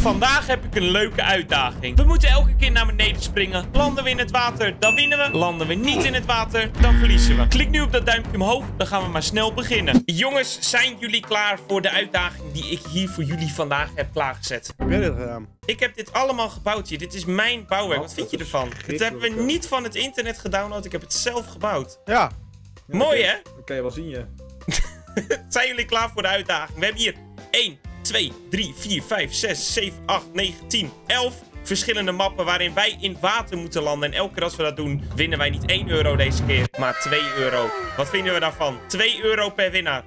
Vandaag heb ik een leuke uitdaging. We moeten elke keer naar beneden springen. Landen we in het water, dan winnen we. Landen we niet in het water, dan verliezen we. Klik nu op dat duimpje omhoog, dan gaan we maar snel beginnen. Jongens, zijn jullie klaar voor de uitdaging die ik hier voor jullie vandaag heb klaargezet? Heb jij dit gedaan? Ik heb dit allemaal gebouwd hier. Dit is mijn bouwwerk. Wat vind je ervan? Dit hebben we niet van het internet gedownload. Ik heb het zelf gebouwd. Ja. Mooi, hè? Dat kan je wel zien, je. Zijn jullie klaar voor de uitdaging? We hebben hier 1... 2, 3, 4, 5, 6, 7, 8, 9, 10, 11 verschillende mappen waarin wij in water moeten landen. En elke keer als we dat doen, winnen wij niet €1 deze keer, maar €2. Wat vinden we daarvan? €2 per winnaar.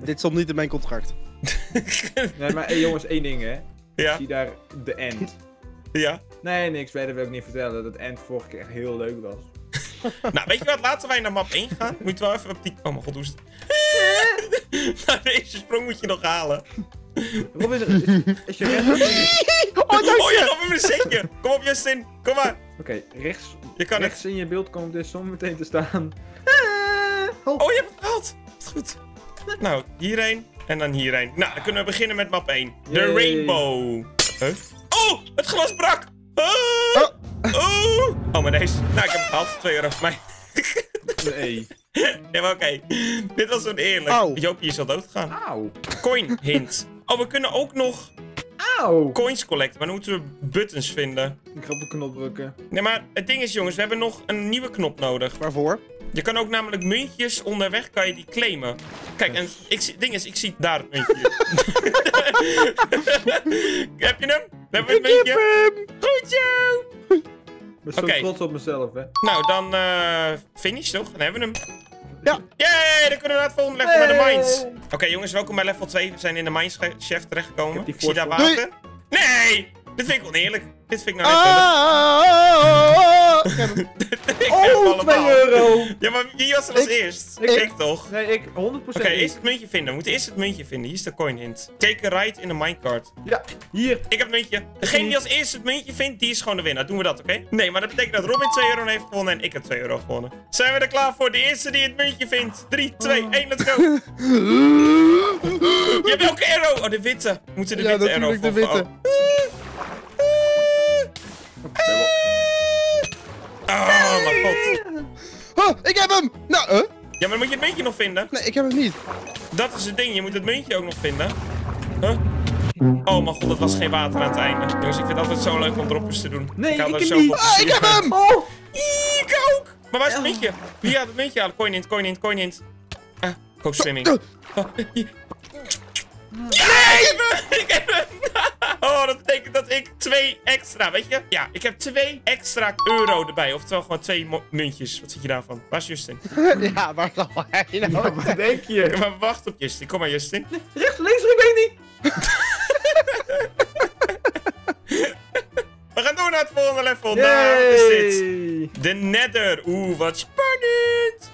Dit stond niet in mijn contract. Nee, maar hey, jongens, één ding, hè. Ja. Ik zie daar de end. Ja. Nee, niks verder wil ik niet vertellen. Dat end vorige keer echt heel leuk was. Nou, weet je wat? Laten wij naar map 1 gaan. Moet je wel even op die... Oh mijn god, hoe is het? Nou, deze sprong moet je nog halen. Rob, is je rechts? Oh, je gaat weer een zetje. Kom op, Justin. Kom maar. Oké, rechts. Je kan rechts in je beeld komt dus zometeen te staan. Oh, je hebt het gehaald. Dat is goed. Nou, hierheen en dan hierheen. Nou, dan kunnen we beginnen met map 1. De rainbow. Huh? Oh, het glas brak. Oh, mijn neus. Nou, ik heb het gehaald. €2 voor mij. Nee. Nee, maar oké. Dit was oneerlijk. Au. Joopie is al doodgegaan. Auw. Coin hint. Oh, we kunnen ook nog... Auw. Coins collecten. Maar dan moeten we buttons vinden. Ik ga op een knop drukken. Nee, maar het ding is, jongens. We hebben nog een nieuwe knop nodig. Waarvoor? Je kan ook namelijk muntjes onderweg, kan je die claimen. Kijk, en het ding is, ik zie daar het muntje. Heb je hem? Heb je het muntje? Ik heb hem. Goed zo. Ik ben zo trots op mezelf, hè. Nou, dan finish, toch? Dan hebben we hem. Ja. Yay, dan kunnen we naar het volgende level, naar de mines. Oké, jongens, welkom bij level 2. We zijn in de mineshaft terechtgekomen. Zie je daar water? Nee! Dit vind ik oneerlijk. Dit vind ik nou net... Oh, €2. Ja, maar wie was er als eerst? Ik toch? Nee, ik 100%. Oké, eerst het muntje vinden. We moeten eerst het muntje vinden. Hier is de coin hint. Take a ride in de minecart. Ja, hier. Ik heb het muntje. Degene die als eerst het muntje vindt, die is gewoon de winnaar. Doen we dat, oké? Nee, maar dat betekent dat Robin €2 heeft gewonnen en ik heb €2 gewonnen. Zijn we er klaar voor? De eerste die het muntje vindt. 3, 2, 1, let's go. Je hebt welke arrow? Oh, de witte. We moeten de witte arrow volgen. De witte. Oh, mijn god. Oh, ik heb hem! Nou, Ja, maar dan moet je het muntje nog vinden. Nee, ik heb hem niet. Dat is het ding, je moet het muntje ook nog vinden. Huh? Oh, mijn god, dat was geen water aan het einde. Jongens, ik vind het altijd zo leuk om droppers te doen. Nee, ik heb niet. Ah, ik heb hem! Oh. Ik ook! Maar waar is het muntje? Wie had het muntje halen? Coin hint, coin hint, coin hint. Ah, coakswimming. Ik heb hem! Oh, dat betekent dat ik 2 extra, weet je? Ja, ik heb 2 extra euro erbij. Oftewel gewoon 2 muntjes. Wat zit je daarvan? Waar is Justin? Ja, waar zal hij nou? Ja, wat denk je? Maar wacht op Justin. Kom maar, Justin. Nee, rechts, links, ik weet niet. We gaan door naar het volgende level. Yay. Daar is dit. De Nether. Oeh, wat spannend.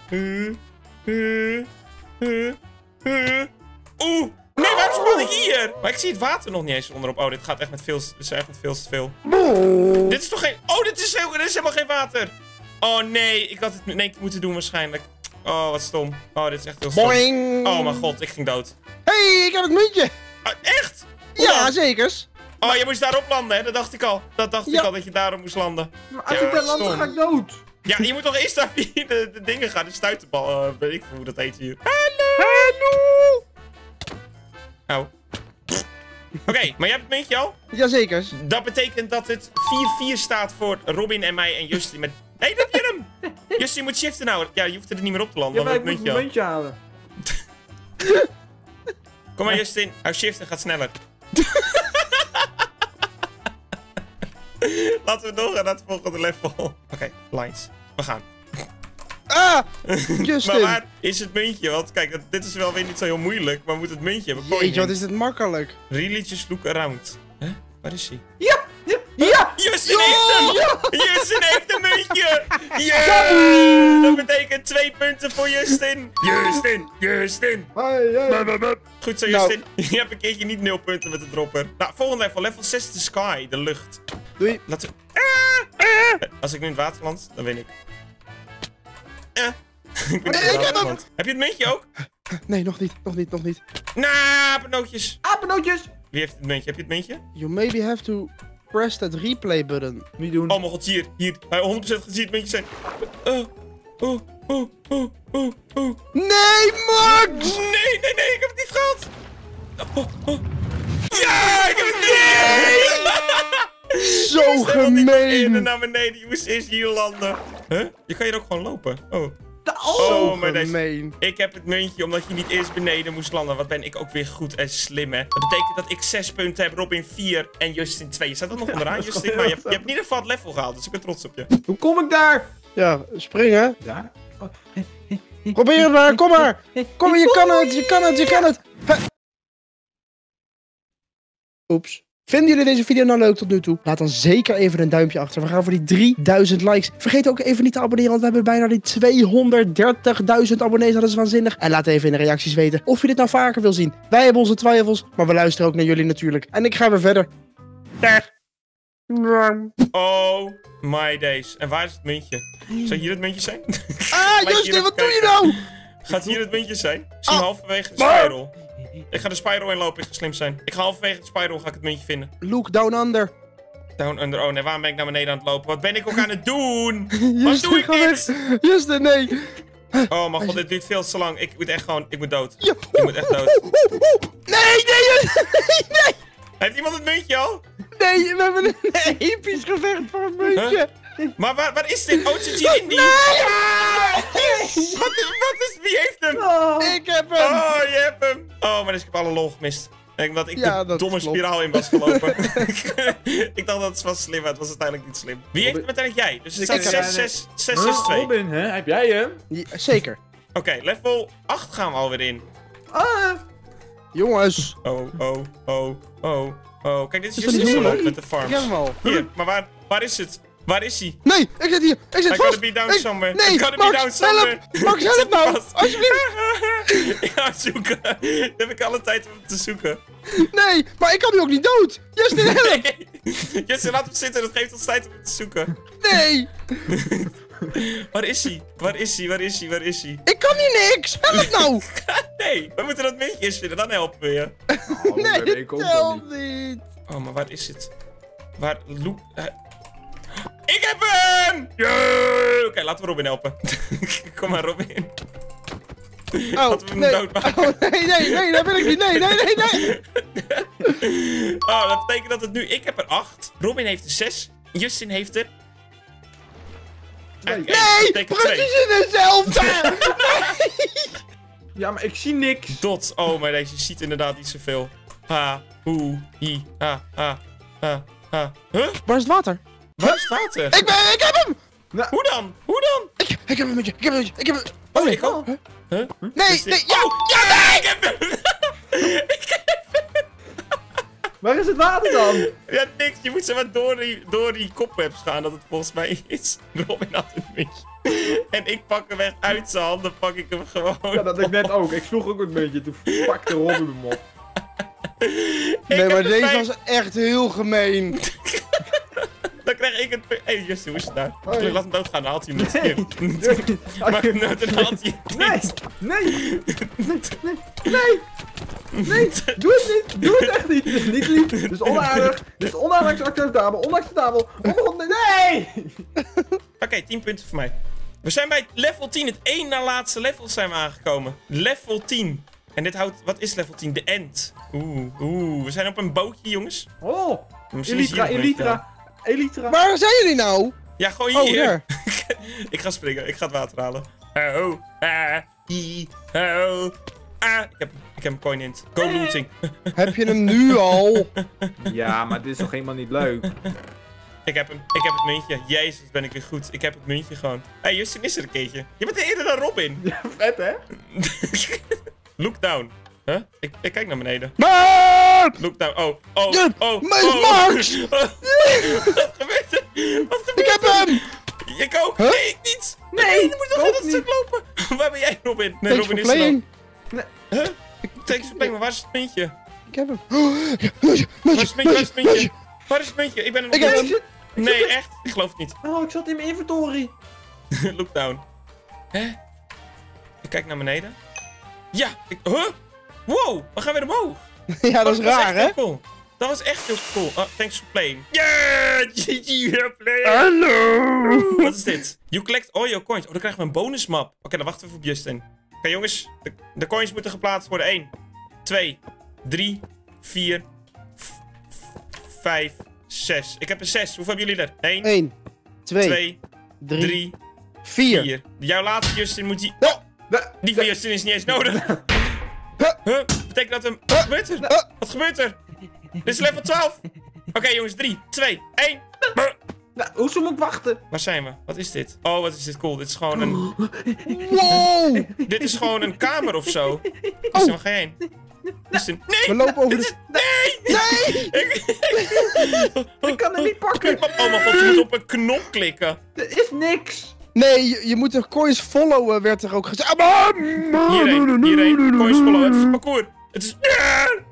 Oeh. Nee, waarom span ik hier? Maar ik zie het water nog niet eens onderop. Oh, dit gaat echt met veel, te veel. Boe. Dit is toch geen... Oh, dit is helemaal geen water. Oh, nee. Ik had het in één keer moeten doen waarschijnlijk. Oh, wat stom. Oh, dit is echt heel stom. Boing. Oh, mijn god. Ik ging dood. Hé, ik heb het muntje. Ah, echt? Hoe ja, dan? Zekers. Oh, maar... je moest daarop landen, hè? Dat dacht ik al. Dat dacht ik al, dat je daarop moest landen. Maar als ik daar landde, ga ik dood. Ja, je moet toch eerst naar de dingen gaan. De stuiterbal. Weet ik hoe dat heet hier. Hallo. Oh. Oké, maar jij hebt het muntje al? Jazeker. Dat betekent dat het 4-4 staat voor Robin en mij en Justin met... Hé, dat heb je hem! Justin moet shiften nou. Ja, je hoeft er niet meer op te landen. Ja, maar ik moet het muntje halen. Kom maar Justin, hou shiften, gaat sneller. Laten we doorgaan naar het volgende level. Oké, lines. We gaan. Ah! Justin. Maar waar is het muntje? Want kijk, dit is wel weer niet zo heel moeilijk, maar we moeten het muntje hebben. Jeetje, wat is dit makkelijk. Really just look around. Huh? Waar is hij? Ja! Ja! Ja! Justin heeft hem! Ja! Justin heeft een muntje! Yeah! Dat betekent 2 punten voor Justin! Justin! Goed zo, Justin. Nou. Je hebt een keertje niet 0 punten met de dropper. Nou, volgende level. Level 6 de sky, de lucht. Doei. Laten we... Als ik nu in het water land, dan win ik. Ik heb hem! Heb je het muntje ook? Nee, nog niet. Nog niet. Nou, nah, apennootjes. Wie heeft het muntje? Heb je het muntje? You maybe have to press that replay button. Niet doen. Oh mijn god, hier, hier. Hij 100% gezien het muntje zijn. Nee, Max! Nee, ik heb het niet gehad! Ja, ik heb het niet! Zo gemeen! En naar beneden, je moest eerst hier landen. Huh? Je kan hier ook gewoon lopen. Oh. Oh, maar deze... Ik heb het muntje omdat je niet eerst beneden moest landen. Wat ben ik ook weer goed en slim, hè. Dat betekent dat ik 6 punten heb, Robin 4 en Justin 2. Je staat er nog onderaan, ja, Justin, maar je hebt in ieder geval het level gehaald. Dus ik ben trots op je. Hoe kom ik daar? Ja, springen. Ja. Probeer het maar, kom maar. Kom maar, je kan het, je kan het, je kan het. Oeps. Vinden jullie deze video nou leuk tot nu toe? Laat dan zeker even een duimpje achter. We gaan voor die 3000 likes. Vergeet ook even niet te abonneren, want we hebben bijna die 230.000 abonnees. Dat is waanzinnig. En laat even in de reacties weten of je dit nou vaker wil zien. Wij hebben onze twijfels, maar we luisteren ook naar jullie natuurlijk. En ik ga weer verder. Dag. Oh my days. En waar is het muntje? Zou hier het muntje zijn? Ah, Justin, wat doe je nou? Gaat hier het muntje zijn? Zie halverwege de spiral. Ik ga de spiral inlopen, ik ga slim zijn. Ik ga halverwege de spiral, ga ik het muntje vinden. Look, down under. Down under, oh nee, waarom ben ik naar beneden aan het lopen? Wat ben ik ook aan het doen? Wat doe ik dit? Justin, nee. Oh mijn god, dit duurt veel te lang. Ik moet echt gewoon, ik moet dood. Ja. Ik moet echt dood. Nee. Heeft iemand het muntje al? Nee, we hebben een episch gevecht voor een muntje. Huh? Maar waar is dit? Oh, het zit hier in die... Nee! Ja! Wie heeft hem? Oh, ik heb hem. Oh, je hebt hem. Oh, maar dus ik heb alle lol gemist. Omdat ik de domme spiraal in was gelopen. Ik dacht dat het was slim, maar het was uiteindelijk niet slim. Wie heeft hem uiteindelijk? Jij. Dus het staat 6-6-2. Robin, hè? Heb jij hem? Ja, zeker. Oké, level 8 gaan we alweer in. Ah. Jongens. Oh. Kijk, dit is Justin Solo met de farms. Ik heb hem al. Hier, maar waar is het? Waar is hij? Nee, ik zit hier. Ik zit vast. Gotta be down somewhere. Nee, I gotta be down somewhere. Max, help nou. Alsjeblieft. Ik ga zoeken. Dan heb ik alle tijd om te zoeken. Nee, maar ik kan nu ook niet dood. Justin, help. Nee. Justin, laat hem zitten. Dat geeft ons tijd om te zoeken. Nee. Waar is hij? Ik kan hier niks. Help nou. Nee, we moeten dat muntje eens vinden. Dan helpen we je. Oh, nee, dat helpt niet. Oh, maar waar is het? Waar... Loop... Ik heb hem! Yeah! Oké, laten we Robin helpen. Kom maar, Robin. Laten we hem doodmaken. Oh, nee, dat wil ik niet. Nee. Oh, dat betekent dat het nu... Ik heb er 8. Robin heeft er 6. Justin heeft er... Nee, precies in dezelfde! Ja, maar ik zie niks. Dot. Oh, maar deze ziet inderdaad niet zoveel. Ha, hoe, hi, ha, ha, ha, ha. Huh? Waar is het water? Waar is het water? Ik heb hem! Nou, hoe dan? Ik heb hem, ik heb hem. Oh, ik ook. Huh? Nee, ja, ik heb hem! Waar is het water dan? Ja, niks. Je moet zeg maar door die cobwebs gaan, dat het volgens mij is. Robin had het muntje. En ik pak hem echt uit zijn handen, pak ik hem gewoon. Ja, dat ik net ook. Ik sloeg ook het muntje, toen pakte Robin hem op. Nee, maar deze was echt heel gemeen. Dan krijg ik het... Hey, Justin, hoe is het nou? Hey. Laat hem doodgaan, dan haalt hij hem niet. Nee. Maak hem dood en haalt hij hem niet. Nee. Doe het echt niet. Dit is niet lief. Dit is onaardig. Dit is onacceptabel. Oh mijn god, nee. Oké, 10 punten voor mij. We zijn bij level 10. Het 1 na laatste level zijn we aangekomen. Level 10. En dit houdt... Wat is level 10? De end. Oeh. We zijn op een bootje, jongens. Oh. Elytra. Waar zijn jullie nou? Ja, gewoon hier. Ik ga springen. Ik ga het water halen. Ik heb een coin in. Go looting. Heb je hem nu al? Ja, maar dit is toch helemaal niet leuk? Ik heb het muntje. Jezus, ben ik weer goed. Ik heb het muntje gewoon. Hé, Justin is er een keertje. Je bent eerder dan Robin. Ja, vet hè? Look down. Huh? Ik kijk naar beneden. Max! Look down. Oh. Max! Wat gebeurt er? Ik heb hem! Ik ook. Huh? Nee, ik niet. Nee, je moet nog in dat stuk lopen. Waar ben jij, Robin? Nee, Robin is er dan. Huh? Thanks for playing, maar waar is het muntje? Ik heb hem. Waar is het muntje? Ik ben er nog niet. Nee, echt. Ik geloof het niet. Oh, ik zat in mijn inventory. Look down. Hè? Ik kijk naar beneden. Ja, Wow, we gaan weer omhoog. Ja, dat is raar, hè? Cool. Dat was echt heel cool. Thanks for playing. Yeah! GG, you're playing! Hallo! Wat is dit? You collect all your coins. Oh, dan krijgen we een bonusmap. Oké, dan wachten we voor Justin. Oké, jongens. De coins moeten geplaatst worden. 1, 2, 3, 4, 5, 6. Ik heb een 6. Hoeveel hebben jullie er? 1, 2, 3, 4. Jouw laatste, Justin, moet die... Oh! Die van Justin is niet eens nodig. Huh? Betekent dat hem... Wat gebeurt er? Wat gebeurt er? Dit is level 12. Oké, jongens. 3, 2, 1. Nou, hoezo moet ik wachten? Waar zijn we? Wat is dit? Oh, wat is dit cool. Dit is gewoon een... Wow! Dit is gewoon een kamer of zo. Is er nog geen? Nee! We lopen over de... Nee! Nee! Ik kan hem niet pakken. Oh mijn god, je moet op een knop klikken. Er is niks. Nee, je moet de coins followen, werd er ook gezegd. Hierheen, coins followen. Het is een parcours.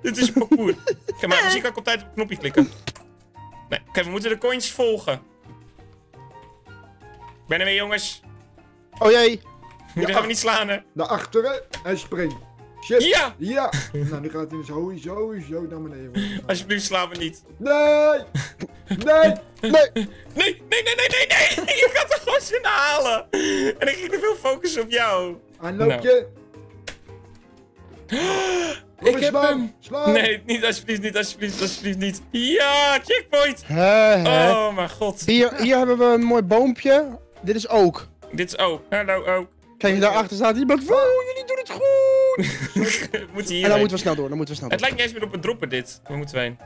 Het is een parcours. Kijk maar, misschien kan ik op tijd op het knopje klikken. Nee, oké, we moeten de coins volgen. Ik ben er weer, jongens. Oh jee. Nu gaan we niet slaan, hè. Naar achteren en spring. Shit. Ja! Ja! Nou, nu gaat hij sowieso naar beneden. Alsjeblieft, slaan we niet. Nee! Nee! Nee! Nee! Je gaat er gewoon zin halen! En ik ging er veel focussen op jou. Aanloopje! Ik heb hem! Slaan! Nee, niet, alsjeblieft niet, alsjeblieft, alsjeblieft niet. Ja, checkpoint! Oh mijn god. Hier hebben we een mooi boompje. Dit is ook. Dit is ook. Hallo ook. Kijk, daarachter staat iemand. Wow, jullie doen het goed! Moet hier en dan moeten we snel door, dan moeten we snel door. Het lijkt niet eens meer op een dropper dit. Waar moeten we heen?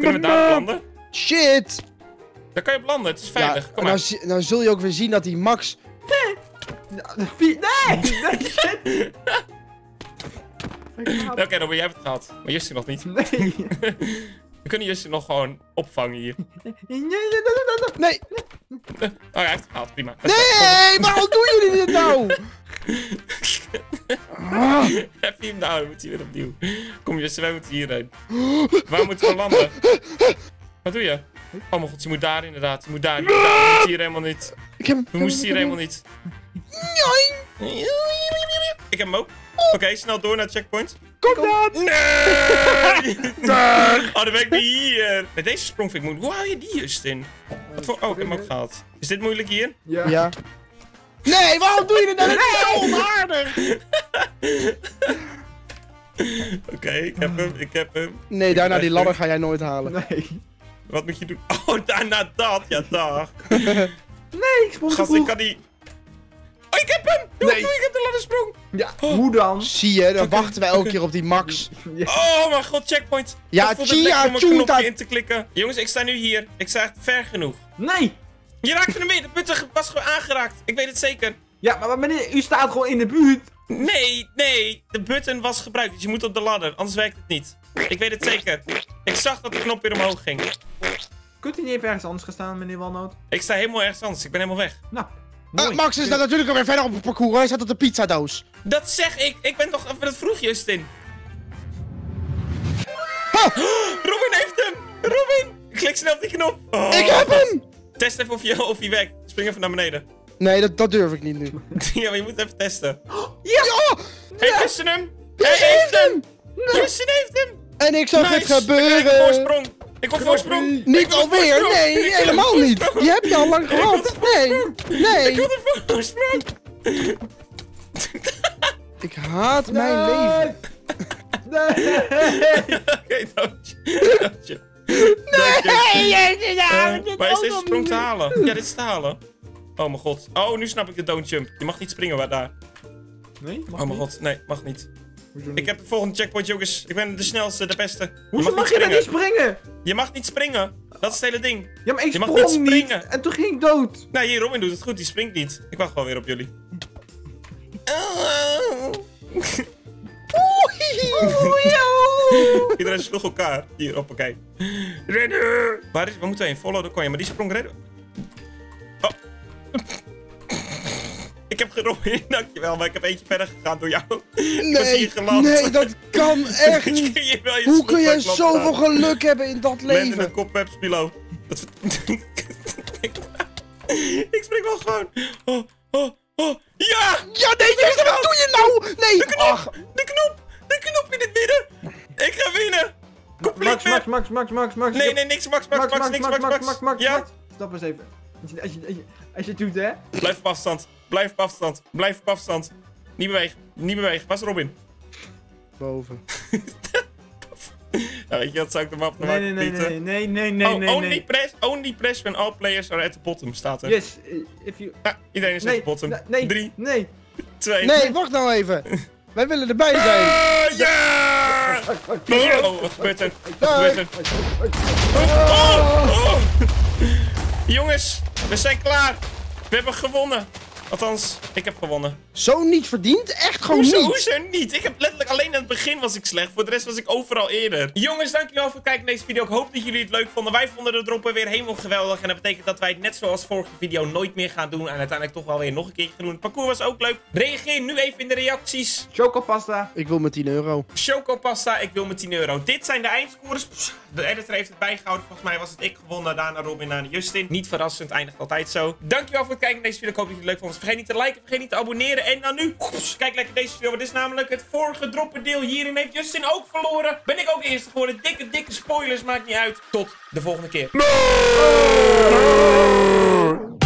Kunnen we daar op landen? Shit! Daar kan je op landen, het is veilig. Ja, kom maar. Nou zul je ook weer zien dat die Max... Nee! Oké, dan ben jij het gehad. Maar Justin nog niet. Nee. We kunnen Justin nog gewoon opvangen hier. Nee! Oh, hij heeft het gehaald, prima. Nee, waarom doen jullie dit nou? Heb je hem nou, we moeten hier weer opnieuw. Kom Justin, wij moeten hierheen. Waar moeten we landen? Wat doe je? Oh mijn god, je moet daar inderdaad. Je moet daar. We moeten hier helemaal niet. We moesten hier helemaal niet. Ik heb hem ook. Oké, snel door naar het checkpoint. Kom dan! Nee! Oh, dan ben ik hier. Met deze sprong vind ik moeilijk. Hoe haal je die Justin? Wat voor... Oh, ik heb hem ook gehaald. Is dit moeilijk hier? Ja. Nee, waarom doe je dit nou? Nee, zo onaardig! Oké, ik heb hem, ik heb hem. Nee, daarna die ladder ga jij nooit halen. Nee. Wat moet je doen? Oh, daarna dat! Ja, dag. Nee, ik sprong te vroeg. Gast, ik kan die... Oh, ik heb hem! Doe, ik heb de laddersprong! Ja, hoe dan? Zie je, dan wachten wij elke keer op die Max. Oh mijn god, checkpoint! Ja, chia, om een knopje in te klikken. Jongens, ik sta nu hier. Ik sta echt ver genoeg. Nee! Je raakte hem in, de putten was gewoon aangeraakt. Ik weet het zeker. Ja, maar meneer, u staat gewoon in de buurt. Nee, de button was gebruikt, dus je moet op de ladder, anders werkt het niet. Ik weet het zeker. Ik zag dat de knop weer omhoog ging. Kunt u niet even ergens anders gaan staan, meneer Walnoot? Ik sta helemaal ergens anders, ik ben helemaal weg. Nou. Max is dan natuurlijk alweer verder op het parcours. Hij staat op de pizzadoos. Dat zeg ik. Ik ben toch even dat vroeg, Justin. Ha! Robin heeft hem. Robin. Klik snel op die knop. Oh, ik heb hem. Test even of hij werkt. Spring even naar beneden. Nee, dat durf ik niet nu. Ja, maar je moet even testen. Ja! Heeft Justin hem? Hij heeft hem. Justin heeft hem. En ik zag het gebeuren. Ik wil voorsprong. Niet alweer, nee, helemaal niet. Je hebt je al lang gehad. Nee. Ik wil een voorsprong. Ik haat mijn leven. Oké, dankje. Nee. Maar is deze sprong te halen? Ja, dit is te halen. Oh mijn god. Oh, nu snap ik de don't jump. Je mag niet springen daar. Nee? Oh mijn god, nee, mag niet. Ik heb het volgende checkpoint, jongens. Ik ben de snelste, de beste. Hoezo mag je dan niet springen? Je mag niet springen. Dat is het hele ding. Ja, maar ik sprong niet springen. En toen ging ik dood. Nou, hier, Robin doet het goed. Die springt niet. Ik wacht gewoon weer op jullie. Iedereen sloeg elkaar. Hier, hoppakee. Redden! Waar moeten we heen? Follow the coin. Maar die sprong redden. Oh. Ik heb geroepen, dankjewel, maar ik heb eentje verder gegaan door jou. Nee, dat kan echt niet. Hoe kun je zoveel geluk hebben in dat leven? Met een kopwebspilo. Ik spring wel gewoon. Ja! Ja, nee, wat doe je nou? Nee! De knop! De knop in het midden! Ik ga winnen! Max, Max, Max, Max, Max, Max. Nee, nee, niks, Max, Max, Max, niks, Max, Max, Max. Ja? Stop eens even. Als je het doet, hè? Blijf op afstand. Blijf op afstand. Blijf op afstand. Niet bewegen. Niet bewegen. Waar is Robin? Boven. Nou, weet je, dat zou ik de map maken. Nee. Only press, only press when all players are at the bottom, staat er. Yes, if you... Ah, iedereen is at the bottom. Nee, 3, 2... Nee, wacht nou even. Wij willen erbij zijn. Ja! Yeah! Oh, wat gebeurt er? Wat gebeurt er? Oh! Jongens, we zijn klaar. We hebben gewonnen. Althans, ik heb gewonnen. Zo niet verdiend? Echt gewoon hoezo, niet? Hoezo niet? Ik heb letterlijk alleen aan het begin was ik slecht. Voor de rest was ik overal eerder. Jongens, dankjewel voor het kijken naar deze video. Ik hoop dat jullie het leuk vonden. Wij vonden de droppen weer helemaal geweldig. En dat betekent dat wij het net zoals vorige video nooit meer gaan doen. En uiteindelijk toch wel weer nog een keer gaan doen. Het parcours was ook leuk. Reageer nu even in de reacties. Chocopasta. Ik wil met 10 euro. Chocopasta, ik wil met 10 euro. Dit zijn de eindscores. De editor heeft het bijgehouden. Volgens mij was het ik gewonnen. Daarna Robin, daarna Justin. Niet verrassend, eindigt altijd zo. Dankjewel voor het kijken naar deze video. Ik hoop dat jullie het leuk vonden. Vergeet niet te liken, vergeet niet te abonneren. En dan nu, kijk lekker deze video. Dit is namelijk het vorige droppendeel. Hierin heeft Justin ook verloren. Ben ik ook eerste geworden. Dikke, dikke spoilers. Maakt niet uit. Tot de volgende keer. Nee!